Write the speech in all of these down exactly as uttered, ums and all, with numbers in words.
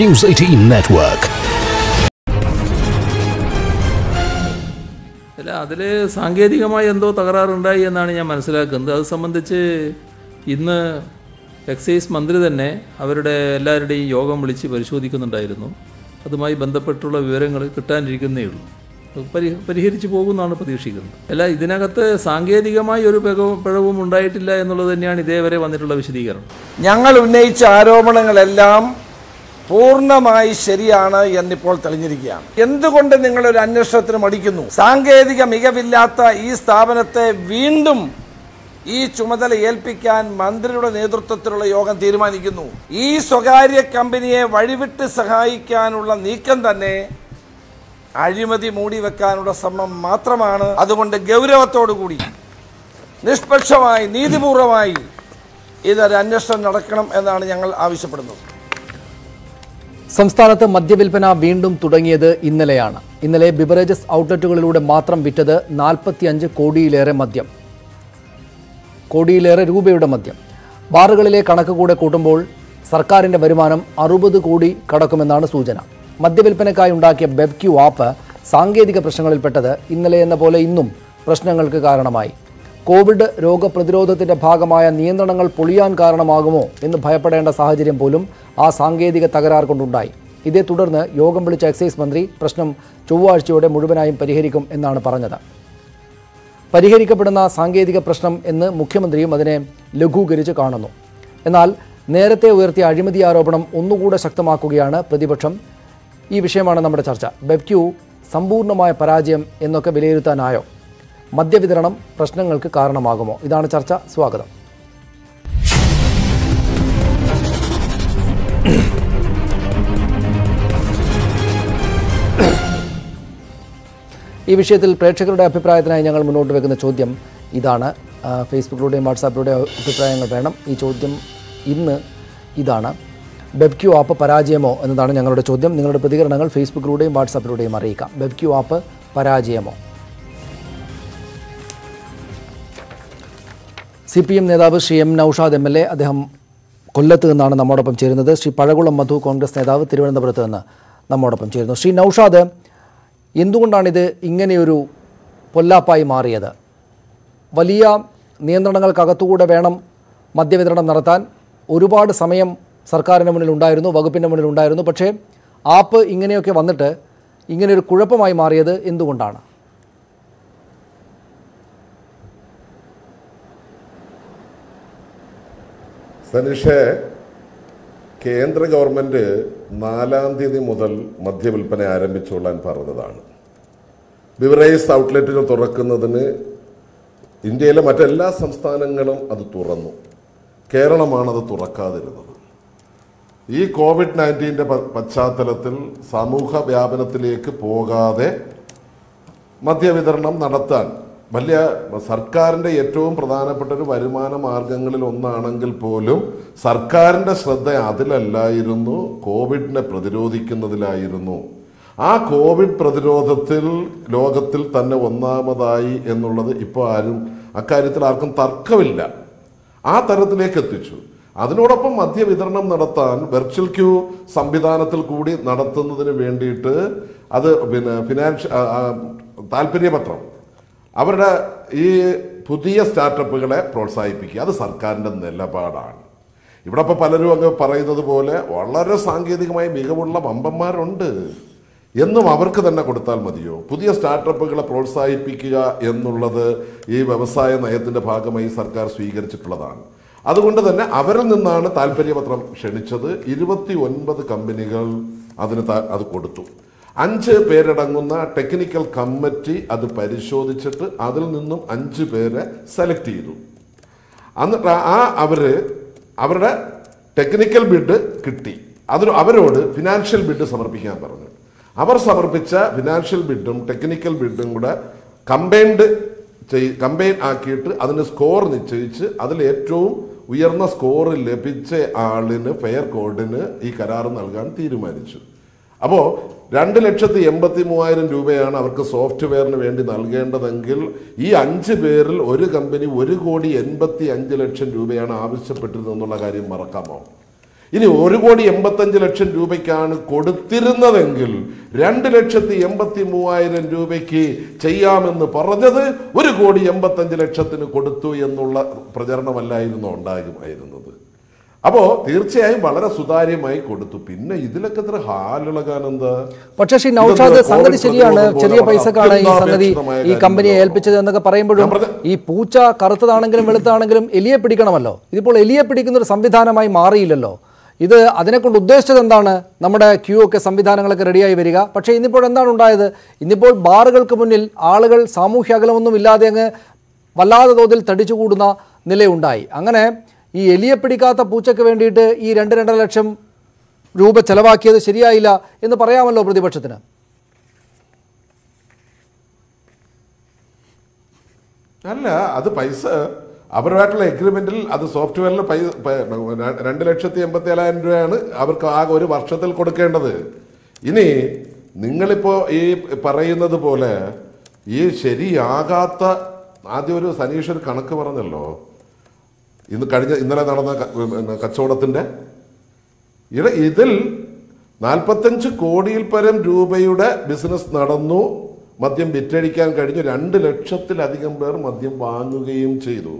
News eighteen Network. അതിൽ സാങ്കേതികമായി എന്തോ തകരാറുണ്ടായി എന്നാണ് ഞാൻ മനസ്സിലാക്കുന്നത്. അത് സംബന്ധിച്ച് ഇന്ന് എക്സൈസ് മന്ത്രി തന്നെ അവരുടെ എല്ലാവരുടെയും യോഗം വിളിച്ച് പരിശോധിക്കുന്നുണ്ടായിരുന്നു. അതുമായി ബന്ധപ്പെട്ടുള്ള വിവരങ്ങൾ കിട്ടാനിരിക്കുന്നേ ഉള്ളൂ. പരി പരിഹരിച്ചു പോകുമെന്നാണ് പ്രതീക്ഷിക്കുന്നത്. അല്ല, ഇതിനകത്ത് സാങ്കേതികമായി ഒരു പിഴവും ഉണ്ടായിട്ടില്ല എന്നുള്ളത് തന്നെയാണ് ഇതേവരെ വന്നിട്ടുള്ള വിശദീകരണം. ഞങ്ങൾ ഉന്നയിച്ച ആരോപണങ്ങളെല്ലാം പൂർണ്ണമായി ശരിയാണ് എന്നിപ്പോൾ തെളിഞ്ഞിരിക്കുകയാണ്. എന്തുകൊണ്ട് നിങ്ങളൊരു അന്വേഷണത്തിന് മടിക്കുന്നു? സാങ്കേതിക മികവില്ലാത്ത ഈ സ്ഥാപനത്തെ വീണ്ടും ഈ ചുമതല ഏൽപ്പിക്കാൻ മന്ത്രിയുടെ നേതൃത്വത്തിലുള്ള യോഗം തീരുമാനിക്കുന്നു. ഈ സ്വകാര്യ കമ്പനിയെ വഴിവിട്ട് സഹായിക്കാനുള്ള നീക്കം തന്നെ അഴിമതി മൂടിവെക്കാനുള്ള ശ്രമം മാത്രമാണ്. അതുകൊണ്ട് ഗൗരവത്തോടു കൂടി നിഷ്പക്ഷമായി നീതിപൂർവമായി ഇതൊരു അന്വേഷണം നടക്കണം എന്നാണ് ഞങ്ങൾ ആവശ്യപ്പെടുന്നത്. സംസ്ഥാനത്ത് മദ്യവിൽപ്പന വീണ്ടും തുടങ്ങിയത് ഇന്നലെയാണ്. ഇന്നലെ ബിവറേജസ് ഔട്ട്ലെറ്റുകളിലൂടെ മാത്രം വിറ്റത് നാൽപ്പത്തിയഞ്ച് കോടിയിലേറെ മദ്യം കോടിയിലേറെ രൂപയുടെ മദ്യം. ബാറുകളിലെ കണക്ക് കൂടെ കൂട്ടുമ്പോൾ സർക്കാരിൻ്റെ വരുമാനം അറുപത് കോടി കടക്കുമെന്നാണ് സൂചന. മദ്യവിൽപ്പനക്കായി ഉണ്ടാക്കിയ ബെവ് ക്യൂ ആപ്പ് സാങ്കേതിക പ്രശ്നങ്ങളിൽപ്പെട്ടത് ഇന്നലെ എന്ന പോലെ ഇന്നും പ്രശ്നങ്ങൾക്ക് കാരണമായി. കോവിഡ് രോഗപ്രതിരോധത്തിൻ്റെ ഭാഗമായ നിയന്ത്രണങ്ങൾ പൊളിയാൻ കാരണമാകുമോ എന്ന് ഭയപ്പെടേണ്ട സാഹചര്യം പോലും ആ സാങ്കേതിക തകരാർ കൊണ്ടുണ്ടായി. ഇതേ തുടർന്ന് യോഗം വിളിച്ച എക്സൈസ് മന്ത്രി പ്രശ്നം ചൊവ്വാഴ്ചയോടെ മുഴുവനായും പരിഹരിക്കും എന്നാണ് പറഞ്ഞത്. പരിഹരിക്കപ്പെടുന്ന സാങ്കേതിക പ്രശ്നം എന്ന് മുഖ്യമന്ത്രിയും അതിനെ ലഘൂകരിച്ച് കാണുന്നു. എന്നാൽ നേരത്തെ ഉയർത്തിയ അഴിമതി ആരോപണം ഒന്നുകൂടെ ശക്തമാക്കുകയാണ് പ്രതിപക്ഷം. ഈ വിഷയമാണ് നമ്മുടെ ചർച്ച. ബെവ് ക്യൂ സമ്പൂർണ്ണമായ പരാജയം എന്നൊക്കെ വിലയിരുത്താനായോ? മദ്യവിതരണം പ്രശ്നങ്ങൾക്ക് കാരണമാകുമോ? ഇതാണ് ചർച്ച. സ്വാഗതം. ഈ വിഷയത്തിൽ പ്രേക്ഷകരുടെ അഭിപ്രായത്തിനായി ഞങ്ങൾ മുന്നോട്ട് വെക്കുന്ന ചോദ്യം ഇതാണ്. ഫേസ്ബുക്കിലൂടെയും വാട്സാപ്പിലൂടെയും അഭിപ്രായങ്ങൾ വേണം. ഈ ചോദ്യം ഇന്ന് ഇതാണ്: ബെവ് ക്യൂ ആപ്പ് പരാജയമോ എന്നതാണ് ഞങ്ങളുടെ ചോദ്യം. നിങ്ങളുടെ പ്രതികരണങ്ങൾ ഫേസ്ബുക്കിലൂടെയും വാട്സാപ്പിലൂടെയും അറിയിക്കാം. ബെവ് ക്യൂ ആപ്പ് പരാജയമോ? സി പി എം നേതാവ് Shri M Noushad M L A, അദ്ദേഹം കൊല്ലത്ത് നിന്നാണ് നമ്മോടൊപ്പം ചേരുന്നത്. ശ്രീ പഴകുളം മധു, കോൺഗ്രസ് നേതാവ്, തിരുവനന്തപുരത്ത് നിന്ന് നമ്മോടൊപ്പം ചേരുന്നു. ശ്രീ നൌഷാദ്, എന്തുകൊണ്ടാണിത് ഇങ്ങനെയൊരു പൊല്ലാപ്പായി മാറിയത്? വലിയ നിയന്ത്രണങ്ങൾക്കകത്തുകൂടെ വേണം മദ്യവിതരണം നടത്താൻ. ഒരുപാട് സമയം സർക്കാരിൻ്റെ മുന്നിലുണ്ടായിരുന്നു, വകുപ്പിൻ്റെ മുന്നിലുണ്ടായിരുന്നു. പക്ഷേ ആപ്പ് ഇങ്ങനെയൊക്കെ വന്നിട്ട് ഇങ്ങനെയൊരു കുഴപ്പമായി മാറിയത് എന്തുകൊണ്ടാണ്? സനീഷേ, കേന്ദ്ര ഗവൺമെൻറ് നാലാം തീയതി മുതൽ മദ്യവിൽപ്പന ആരംഭിച്ചുകൊള്ളാൻ പറഞ്ഞതാണ്. ബിവറേജസ് ഔട്ട്ലെറ്റുകൾ തുറക്കുന്നതിന് ഇന്ത്യയിലെ മറ്റെല്ലാ സംസ്ഥാനങ്ങളും അത് തുറന്നു. കേരളമാണത് തുറക്കാതിരുന്നത്. ഈ കോവിഡ് നയൻറ്റീൻ്റെ പശ്ചാത്തലത്തിൽ സമൂഹ വ്യാപനത്തിലേക്ക് പോകാതെ മദ്യവിതരണം നടത്താൻ വലിയ സർക്കാരിൻ്റെ ഏറ്റവും പ്രധാനപ്പെട്ട ഒരു വരുമാന മാർഗങ്ങളിൽ ഒന്നാണെങ്കിൽ പോലും സർക്കാരിൻ്റെ ശ്രദ്ധ അതിലല്ലായിരുന്നു, കോവിഡിനെ പ്രതിരോധിക്കുന്നതിലായിരുന്നു. ആ കോവിഡ് പ്രതിരോധത്തിൽ ലോകത്തിൽ തന്നെ ഒന്നാമതായി എന്നുള്ളത് ഇപ്പോൾ ആരും അക്കാര്യത്തിൽ ആർക്കും തർക്കമില്ല. ആ തരത്തിലേക്ക് എത്തിച്ചു. അതിനോടൊപ്പം മദ്യവിതരണം നടത്താൻ വെർച്വൽ ക്യൂ സംവിധാനത്തിൽ കൂടി നടത്തുന്നതിന് വേണ്ടിയിട്ട് അത് പിന്നെ ഫിനാൻഷ്യൽ താല്പര്യപത്രം അവരുടെ ഈ പുതിയ സ്റ്റാർട്ടപ്പുകളെ പ്രോത്സാഹിപ്പിക്കുക, അത് സർക്കാരിൻ്റെ നിലപാടാണ്. ഇവിടെ ഇപ്പോൾ പലരും അങ്ങ് പറയുന്നത് പോലെ വളരെ സാങ്കേതികമായി മികവുള്ള വമ്പന്മാരുണ്ട്, എന്നും അവർക്ക് തന്നെ കൊടുത്താൽ മതിയോ? പുതിയ സ്റ്റാർട്ടപ്പുകളെ പ്രോത്സാഹിപ്പിക്കുക എന്നുള്ളത് ഈ വ്യവസായ നയത്തിൻ്റെ ഭാഗമായി സർക്കാർ സ്വീകരിച്ചിട്ടുള്ളതാണ്. അതുകൊണ്ട് തന്നെ അവരിൽ നിന്നാണ് താല്പര്യപത്രം ക്ഷണിച്ചത്. ഇരുപത്തി ഒൻപത് കമ്പനികൾ അതിന് അത് കൊടുത്തു. അഞ്ച് പേരടങ്ങുന്ന ടെക്നിക്കൽ കമ്മിറ്റി അത് പരിശോധിച്ചിട്ട് അതിൽ നിന്നും അഞ്ച് പേരെ സെലക്ട് ചെയ്തു. എന്നിട്ട് ആ അവർ അവരുടെ ടെക്നിക്കൽ ബിഡ് കിട്ടി. അതിന് അവരോട് ഫിനാൻഷ്യൽ ബിഡ് സമർപ്പിക്കാൻ പറഞ്ഞു. അവർ സമർപ്പിച്ച ഫിനാൻഷ്യൽ ബിഡും ടെക്നിക്കൽ ബിഡും കൂടെ കമ്പൈൻഡ് ചെയ് കമ്പൈൻ ആക്കിയിട്ട് അതിന് സ്കോർ നിശ്ചയിച്ച് അതിൽ ഏറ്റവും ഉയർന്ന സ്കോർ ലഭിച്ച ആളിന് ഫെയർ കോഡിന് ഈ കരാർ നൽകാൻ തീരുമാനിച്ചു. അപ്പോൾ രണ്ട് ലക്ഷത്തി എൺപത്തി മൂവായിരം രൂപയാണ് അവർക്ക് സോഫ്റ്റ്വെയറിന് വേണ്ടി നൽകേണ്ടതെങ്കിൽ ഈ അഞ്ച് പേരിൽ ഒരു കമ്പനി ഒരു കോടി എൺപത്തി അഞ്ച് ലക്ഷം രൂപയാണ് ആവശ്യപ്പെട്ടിരുന്നത് എന്നുള്ള കാര്യം മറക്കാമോ? ഇനി ഒരു കോടി എൺപത്തഞ്ച് ലക്ഷം രൂപയ്ക്കാണ് കൊടുത്തിരുന്നതെങ്കിൽ രണ്ട് ലക്ഷത്തി എൺപത്തി മൂവായിരം രൂപയ്ക്ക് ചെയ്യാമെന്ന് പറഞ്ഞത് ഒരു കോടി എൺപത്തഞ്ച് ലക്ഷത്തിന് കൊടുത്തു എന്നുള്ള പ്രചരണമല്ലായിരുന്നു ഉണ്ടാകുമായിരുന്നത്. അപ്പോൾ തീർച്ചയായും വളരെ സുതാര്യമായി കൊടുത്തു. പിന്നെ ഇതിലൊക്കെ എത്ര ഹാലുളകാൻ എന്താ? പക്ഷേ ശ്രീ നൗഷാദ്, സംഗതി ശരിയാണ്, ചെറിയ പൈസക്കാണ് ഈ സംഗതി ഈ കമ്പനിയെ ഏൽപ്പിച്ചത് എന്നൊക്കെ പറയുമ്പോഴും ഈ പൂച്ച കറുത്തതാണെങ്കിലും വെളുത്താണെങ്കിലും എലിയെ പിടിക്കണമല്ലോ. ഇതിപ്പോൾ എലിയെ പിടിക്കുന്ന ഒരു സംവിധാനമായി മാറിയില്ലല്ലോ. ഇത് അതിനെക്കൊണ്ട് ഉദ്ദേശിച്ചത് എന്താണ്? നമ്മുടെ ക്യൂ ഒക്കെ സംവിധാനങ്ങളൊക്കെ റെഡിയായി വരിക. പക്ഷേ ഇന്നിപ്പോൾ എന്താണ് ഉണ്ടായത്? ഇന്നിപ്പോൾ ബാറുകൾക്ക് മുന്നിൽ ആളുകൾ സാമൂഹ്യ അകലമൊന്നും ഇല്ലാതെ അങ്ങ് വല്ലാതെ തോതിൽ തടിച്ചുകൂടുന്ന നിലയുണ്ടായി. അങ്ങനെ ഈ എലിയെ പിടിക്കാത്ത പൂച്ചയ്ക്ക് വേണ്ടിയിട്ട് ഈ രണ്ട് രണ്ടര ലക്ഷം രൂപ ചെലവാക്കിയത് ശരിയായില്ല എന്ന് പറയാമല്ലോ പ്രതിപക്ഷത്തിന്. അല്ല, അത് പൈസ അവരുമായിട്ടുള്ള എഗ്രിമെന്റിൽ അത് സോഫ്റ്റ്വെയറിൽ പൈസ രണ്ട് ലക്ഷത്തി എൺപത്തി ഏഴായിരം രൂപയാണ് അവർക്ക് ആകെ ഒരു വർഷത്തിൽ കൊടുക്കേണ്ടത്. ഇനി നിങ്ങളിപ്പോൾ ഈ പറയുന്നത് പോലെ ഈ ശരിയാകാത്ത ആദ്യം ഒരു സനീഷ് ഒരു കണക്ക് പറഞ്ഞല്ലോ, ഇന്ന് കഴിഞ്ഞ ഇന്നലെ നടന്ന കച്ചവടത്തിൻ്റെ ഇട ഇതിൽ നാൽപ്പത്തഞ്ച് കോടിയിൽ പരം രൂപയുടെ ബിസിനസ് നടന്നു, മദ്യം വിറ്റഴിക്കാൻ കഴിഞ്ഞു, രണ്ട് ലക്ഷത്തിലധികം പേർ മദ്യം വാങ്ങുകയും ചെയ്തു.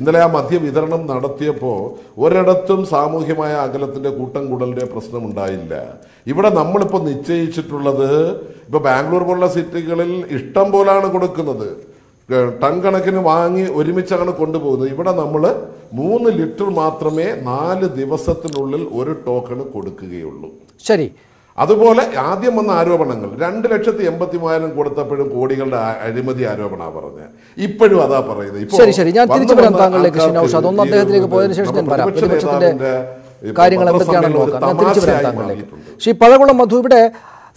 ഇന്നലെ ആ മദ്യ വിതരണം നടത്തിയപ്പോൾ ഒരിടത്തും സാമൂഹ്യമായ അകലത്തിൻ്റെ കൂട്ടം കൂടലിൻ്റെ പ്രശ്നമുണ്ടായില്ല. ഇവിടെ നമ്മളിപ്പോൾ നിശ്ചയിച്ചിട്ടുള്ളത്, ഇപ്പോൾ ബാംഗ്ലൂർ പോലുള്ള സിറ്റികളിൽ ഇഷ്ടം പോലാണ് കൊടുക്കുന്നത്, ടൺ കണക്കിന് വാങ്ങി ഒരുമിച്ചാണ് കൊണ്ടുപോകുന്നത്. ഇവിടെ നമ്മൾ മൂന്ന് ലിറ്റർ മാത്രമേ നാല് ദിവസത്തിനുള്ളിൽ ഒരു ടോക്കൺ കൊടുക്കുകയുള്ളൂ. ശരി, അതുപോലെ ആദ്യം വന്ന ആരോപണങ്ങൾ രണ്ട് ലക്ഷത്തി എൺപത്തി മൂവായിരം കൊടുത്തപ്പോഴും കോടികളുടെ അഴിമതി ആരോപണമാണ് പറഞ്ഞത്, ഇപ്പോഴും അതാ പറയുന്നത്.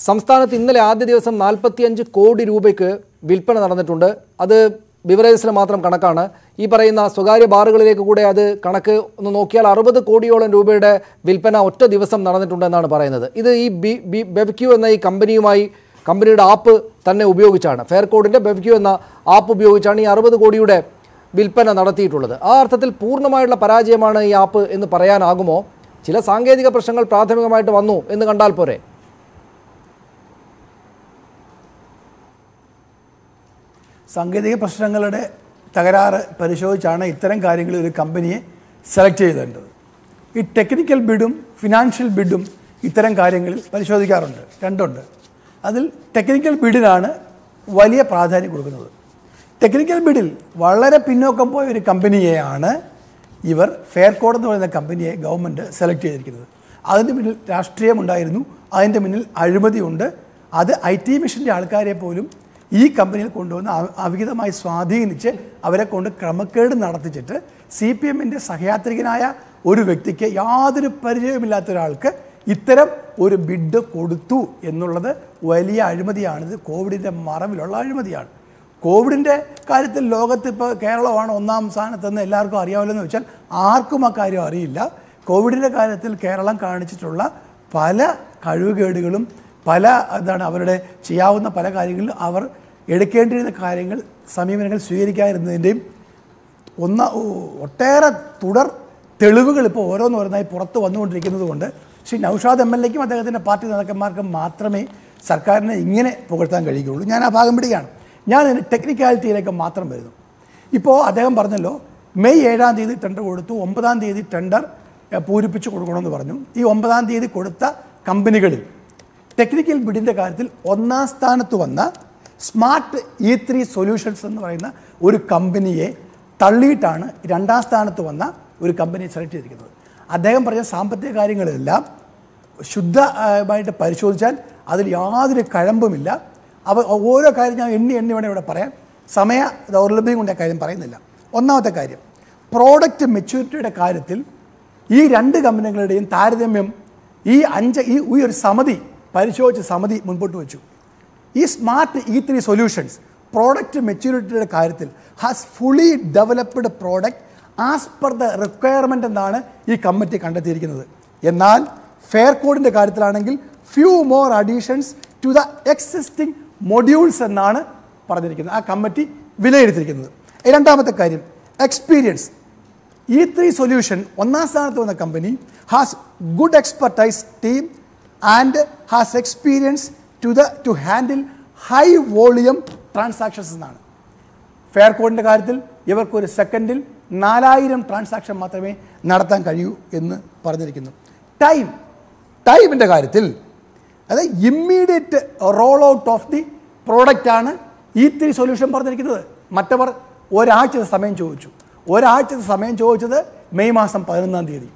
സംസ്ഥാനത്ത് ഇന്നലെ ആദ്യ ദിവസം നാൽപ്പത്തിയഞ്ച് കോടി രൂപയ്ക്ക് വിൽപ്പന നടന്നിട്ടുണ്ട്. അത് ബിവറേജസിന് മാത്രം കണക്കാണ്. ഈ പറയുന്ന സ്വകാര്യ ബാറുകളിലേക്ക് കൂടെ അത് കണക്ക് ഒന്ന് നോക്കിയാൽ അറുപത് കോടിയോളം രൂപയുടെ വിൽപ്പന ഒറ്റ ദിവസം നടന്നിട്ടുണ്ടെന്നാണ് പറയുന്നത്. ഇത് ഈ ബി ബി ബെവ് ക്യൂ എന്ന ഈ കമ്പനിയുമായി, കമ്പനിയുടെ ആപ്പ് തന്നെ ഉപയോഗിച്ചാണ്, ഫെയർ കോഡിൻ്റെ ബെവ് ക്യൂ എന്ന ആപ്പ് ഉപയോഗിച്ചാണ് ഈ അറുപത് കോടിയുടെ വിൽപ്പന നടത്തിയിട്ടുള്ളത്. ആ അർത്ഥത്തിൽ പൂർണ്ണമായുള്ള പരാജയമാണ് ഈ ആപ്പ് എന്ന് പറയാനാകുമോ? ചില സാങ്കേതിക പ്രശ്നങ്ങൾ പ്രാഥമികമായിട്ട് വന്നു എന്ന് കണ്ടാൽ പോരെ? സാങ്കേതിക പ്രശ്നങ്ങളുടെ തകരാറ് പരിശോധിച്ചാണ് ഇത്തരം കാര്യങ്ങളിൽ ഒരു കമ്പനിയെ സെലക്ട് ചെയ്തേണ്ടത്. ഈ ടെക്നിക്കൽ ബിഡും ഫിനാൻഷ്യൽ ബിഡും ഇത്തരം കാര്യങ്ങളിൽ പരിശോധിക്കാറുണ്ട്, രണ്ടുണ്ട്. അതിൽ ടെക്നിക്കൽ ബിഡിനാണ് വലിയ പ്രാധാന്യം കൊടുക്കുന്നത്. ടെക്നിക്കൽ ബിഡിൽ വളരെ പിന്നോക്കം പോയ ഒരു കമ്പനിയെയാണ് ഇവർ, ഫെയർ കോഡ് എന്ന് പറയുന്ന കമ്പനിയെ ഗവൺമെൻറ് സെലക്ട് ചെയ്തിരിക്കുന്നത്. അതിൻ്റെ മുന്നിൽ രാഷ്ട്രീയമുണ്ടായിരുന്നു, അതിൻ്റെ മുന്നിൽ അഴിമതിയുണ്ട്. അത് ഐ ടി മിഷൻ്റെ ആൾക്കാരെ പോലും ഈ കമ്പനിയിൽ കൊണ്ടുവന്ന് അവിഹിതമായി സ്വാധീനിച്ച് അവരെ കൊണ്ട് ക്രമക്കേട് നടത്തിച്ചിട്ട് സി പി എമ്മിൻ്റെ സഹയാത്രികനായ ഒരു വ്യക്തിക്ക്, യാതൊരു പരിചയമില്ലാത്ത ഒരാൾക്ക് ഇത്തരം ഒരു ബിഡ് കൊടുത്തു എന്നുള്ളത് വലിയ അഴിമതിയാണിത്. കോവിഡിൻ്റെ മറവിലുള്ള അഴിമതിയാണ്. കോവിഡിൻ്റെ കാര്യത്തിൽ ലോകത്തിപ്പോൾ കേരളമാണ് ഒന്നാം സ്ഥാനത്തെന്ന് എല്ലാവർക്കും അറിയാമല്ലോ വെച്ചാൽ ആർക്കും ആ കാര്യം അറിയില്ല. കോവിഡിൻ്റെ കാര്യത്തിൽ കേരളം കാണിച്ചിട്ടുള്ള പല കഴിവുകേടുകളും പല എന്താണ് അവരുടെ ചെയ്യാവുന്ന പല കാര്യങ്ങളിൽ അവർ എടുക്കേണ്ടിയിരുന്ന കാര്യങ്ങൾ, സമീപനങ്ങൾ സ്വീകരിക്കാതിരുന്നതിൻ്റെയും ഒന്ന ഒട്ടേറെ തുടർ തെളിവുകൾ ഇപ്പോൾ ഓരോന്നോരോന്നായി പുറത്ത് വന്നുകൊണ്ടിരിക്കുന്നത് കൊണ്ട് ശ്രീ നൗഷാദ് എം എൽ എക്കും അദ്ദേഹത്തിൻ്റെ പാർട്ടി നേതാക്കന്മാർക്കും മാത്രമേ സർക്കാരിനെ ഇങ്ങനെ പുകഴ്ത്താൻ കഴിയുകയുള്ളൂ. ഞാൻ ആ ഭാഗം പിടിക്കുകയാണ്. ഞാൻ അതിൻ്റെ ടെക്നിക്കാലിറ്റിയിലേക്ക് മാത്രം വരുന്നു. ഇപ്പോൾ അദ്ദേഹം പറഞ്ഞല്ലോ, മെയ് ഏഴാം തീയതി ടെൻഡർ കൊടുത്തു, ഒമ്പതാം തീയതി ടെൻഡർ പൂരിപ്പിച്ച് കൊടുക്കണമെന്ന് പറഞ്ഞു. ഈ ഒമ്പതാം തീയതി കൊടുത്ത കമ്പനികളിൽ ടെക്നിക്കൽ ബിഡിൻ്റെ കാര്യത്തിൽ ഒന്നാം സ്ഥാനത്ത് വന്ന സ്മാർട്ട് ഇ ത്രീ സൊല്യൂഷൻസ് എന്ന് പറയുന്ന ഒരു കമ്പനിയെ തള്ളിയിട്ടാണ് രണ്ടാം സ്ഥാനത്ത് വന്ന ഒരു കമ്പനിയെ സെലക്ട് ചെയ്തിരിക്കുന്നത്. അദ്ദേഹം പറഞ്ഞ സാമ്പത്തിക കാര്യങ്ങളെല്ലാം ശുദ്ധമായിട്ട് പരിശോധിച്ചാൽ അതിൽ യാതൊരു കഴമ്പുമില്ല. അവ ഓരോ കാര്യം ഞാൻ എണ്ണി എണ്ണി വേണം ഇവിടെ പറയാൻ, സമയ ദൗർലഭ്യം കൊണ്ട് കാര്യം പറയുന്നില്ല. ഒന്നാമത്തെ കാര്യം, പ്രോഡക്റ്റ് മെച്യൂരിറ്റിയുടെ കാര്യത്തിൽ ഈ രണ്ട് കമ്പനികളുടെയും താരതമ്യം ഈ അഞ്ച് ഈ ഒരു സമിതി പരിശോധിച്ച സമിതി മുൻപോട്ട് വെച്ചു. ഈ smart E three solutions product മെച്യൂരിറ്റിയുടെ കാര്യത്തിൽ has fully developed product as per the requirement എന്നാണ് ഈ കമ്മിറ്റി കണ്ടെത്തിയിരിക്കുന്നത്. എന്നാൽ ഫെയർ കോഡിൻ്റെ കാര്യത്തിലാണെങ്കിൽ few more additions to the existing modules എന്നാണ് പറഞ്ഞിരിക്കുന്നത്, ആ കമ്മിറ്റി വിലയിരുത്തിയിരിക്കുന്നത്. രണ്ടാമത്തെ കാര്യം, experience. E three Solution, one company, has good expertise team and has experience to, the, to handle high volume transactions. Fair code in the second, four thousand transactions in time. Time in the immediate rollout of the product E three Solution. Mattavar, one hour time choichu. One hour time choichu May masam padinattam theedi.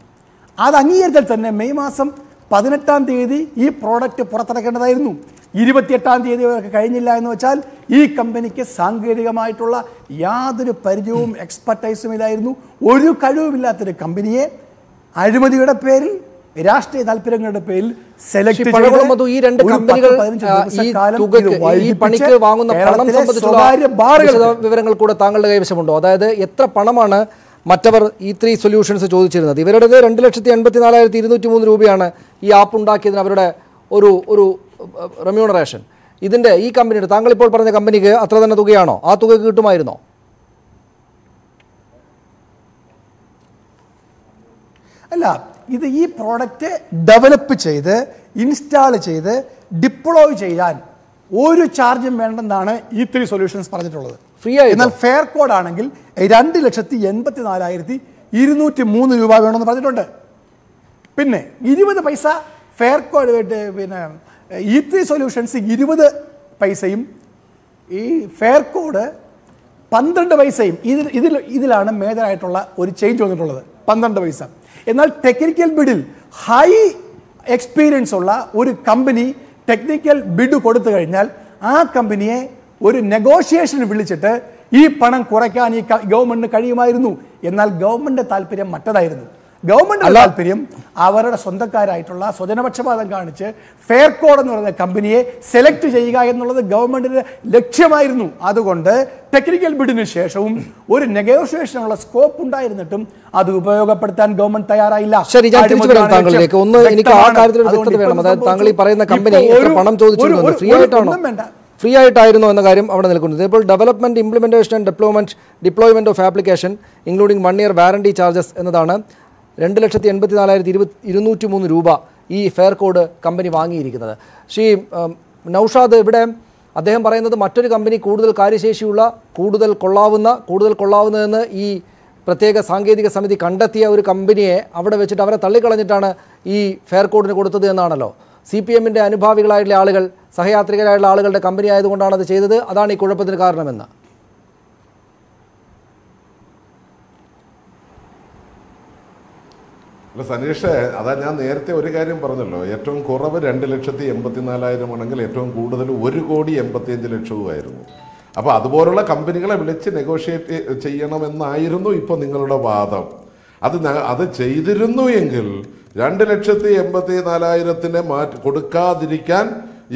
Adu angeerakal thanne May masam padinattam theedi ee product porathirakkanadayirunnu. ഇരുപത്തിയെട്ടാം തീയതി വരെ കഴിഞ്ഞില്ല എന്ന് വെച്ചാൽ ഈ കമ്പനിക്ക് സാങ്കേതികമായിട്ടുള്ള യാതൊരു പരിചയവും എക്സ്പെർട്ടൈസും ഇല്ലായിരുന്നു. ഒരു കഴിവുമില്ലാത്തൊരു കമ്പനിയെ അഴിമതിയുടെ പേരിൽ രാഷ്ട്രീയ താൽപര്യങ്ങളുടെ പേരിൽ സെലക്ട് ചെയ്യപ്പെടുന്നത് ഈ രണ്ട് കമ്പനികൾ ഈ തുകയ്ക്ക് ഈ പണിക്ക് വാങ്ങുന്ന പണം സംബന്ധിച്ചുള്ള വിവരങ്ങൾ കൂടെ താങ്കളുടെ കൈവശമുണ്ടോ? അതായത് എത്ര പണമാണ് മറ്റവർ E three Solutions ചോദിച്ചിരുന്നത്? ഇവരുടേത് രണ്ട് ലക്ഷത്തി എൺപത്തി നാലായിരത്തി ഇരുന്നൂറ്റി മൂന്ന് രൂപയാണ് ഈ ആപ്പ് ഉണ്ടാക്കിയതിന് അവരുടെ ഒരു ഒരു remuneration. ഇതിന്റെ ഈ കമ്പനിയുടെ താങ്കൾ ഇപ്പോൾ പറഞ്ഞ കമ്പനിക്ക് അത്ര തന്നെ തുകയാണോ? ആ തുക കിട്ടുമായിരുന്നോ? അല്ല, ഇത് ഈ പ്രോഡക്റ്റ് ഡെവലപ്പ് ചെയ്ത് ഇൻസ്റ്റാൾ ചെയ്ത് ഡിപ്ലോയ് ചെയ്യാൻ ഒരു ചാർജും വേണ്ടെന്നാണ് E three Solutions പറഞ്ഞിട്ടുള്ളത്. ഫ്രീ ആയി. എന്നാൽ ഫെയർ കോഡ് ആണെങ്കിൽ രണ്ട് ലക്ഷത്തി എൺപത്തി നാലായിരത്തി ഇരുന്നൂറ്റി മൂന്ന് രൂപ വേണമെന്ന് പറഞ്ഞിട്ടുണ്ട്. പിന്നെ ഇരുപത് പൈസ ഫെയർ കോഡ് പിന്നെ E three Solutions ഇരുപത് പൈസയും ഈ ഫെയർ കോഡ് പന്ത്രണ്ട് പൈസയും ഇതിൽ ഇതിൽ ഇതിലാണ് മേജറായിട്ടുള്ള ഒരു ചേഞ്ച് വന്നിട്ടുള്ളത്, പന്ത്രണ്ട് പൈസ. എന്നാൽ ടെക്നിക്കൽ ബിഡിൽ ഹൈ എക്സ്പീരിയൻസ് ഉള്ള ഒരു കമ്പനി ടെക്നിക്കൽ ബിഡ് കൊടുത്തു കഴിഞ്ഞാൽ ആ കമ്പനിയെ ഒരു നെഗോഷിയേഷൻ വിളിച്ചിട്ട് ഈ പണം കുറയ്ക്കാൻ ഈ ഗവൺമെന്റിന് കഴിയുമായിരുന്നു. എന്നാൽ ഗവൺമെന്റിന്റെ താല്പര്യം മറ്റതായിരുന്നു. ഗവൺമെന്റ് താല്പര്യം അവരുടെ സ്വന്തക്കാരായിട്ടുള്ള സ്വജനപക്ഷപാതം കാണിച്ച് ഫെയർ കോഡ് എന്ന് പറയുന്ന കമ്പനിയെ സെലക്ട് ചെയ്യുക എന്നുള്ളത് ഗവൺമെന്റിന്റെ ലക്ഷ്യമായിരുന്നു. അതുകൊണ്ട് ടെക്നിക്കൽ ബിഡിന് ശേഷവും ഒരു നെഗോഷിയേഷനുള്ള സ്കോപ്പ് ഉണ്ടായിരുന്നിട്ടും അത് ഉപയോഗപ്പെടുത്താൻ ഗവൺമെന്റ് തയ്യാറായില്ല. ഫ്രീ ആയിട്ടായിരുന്നു എന്ന കാര്യം അവിടെ നിൽക്കുന്നത്. ഇപ്പോൾ development, implementation and deployment deployment of application including one year warranty charges എന്നതാണ് രണ്ട് ലക്ഷത്തി എൺപത്തി നാലായിരത്തി ഇരുപത്തി ഇരുന്നൂറ്റി മൂന്ന് രൂപ ഈ ഫെയർ കോഡ് കമ്പനി വാങ്ങിയിരിക്കുന്നത്. ശ്രീ നൌഷാദ്, ഇവിടെ അദ്ദേഹം പറയുന്നത് മറ്റൊരു കമ്പനി കൂടുതൽ കാര്യശേഷിയുള്ള, കൂടുതൽ കൊള്ളാവുന്ന കൂടുതൽ കൊള്ളാവുന്നതെന്ന് ഈ പ്രത്യേക സാങ്കേതിക സമിതി കണ്ടെത്തിയ ഒരു കമ്പനിയെ അവിടെ വെച്ചിട്ട് അവരെ തള്ളിക്കളഞ്ഞിട്ടാണ് ഈ ഫെയർ കോഡിന് കൊടുത്തത് എന്നാണല്ലോ. സി പി എമ്മിൻ്റെ അനുഭാവികളായിട്ടുള്ള ആളുകൾ, സഹയാത്രികരായുള്ള ആളുകളുടെ കമ്പനി ആയതുകൊണ്ടാണ് അത് ചെയ്തത്, അതാണ് ഈ കുഴപ്പത്തിന് കാരണമെന്ന്. അല്ല സനീഷേ, അതാ ഞാൻ നേരത്തെ ഒരു കാര്യം പറഞ്ഞല്ലോ, ഏറ്റവും കുറവ് രണ്ട് ലക്ഷത്തി എൺപത്തിനാലായിരം ആണെങ്കിൽ ഏറ്റവും കൂടുതൽ ഒരു കോടി എൺപത്തിയഞ്ച് ലക്ഷവും ആയിരുന്നു. അപ്പോൾ അതുപോലുള്ള കമ്പനികളെ വിളിച്ച് നെഗോഷിയേറ്റ് ചെയ്യണമെന്നായിരുന്നു ഇപ്പോൾ നിങ്ങളുടെ വാദം. അത് അത് ചെയ്തിരുന്നു എങ്കിൽ രണ്ട് ലക്ഷത്തി എൺപത്തി നാലായിരത്തിന് മാറ്റി കൊടുക്കാതിരിക്കാൻ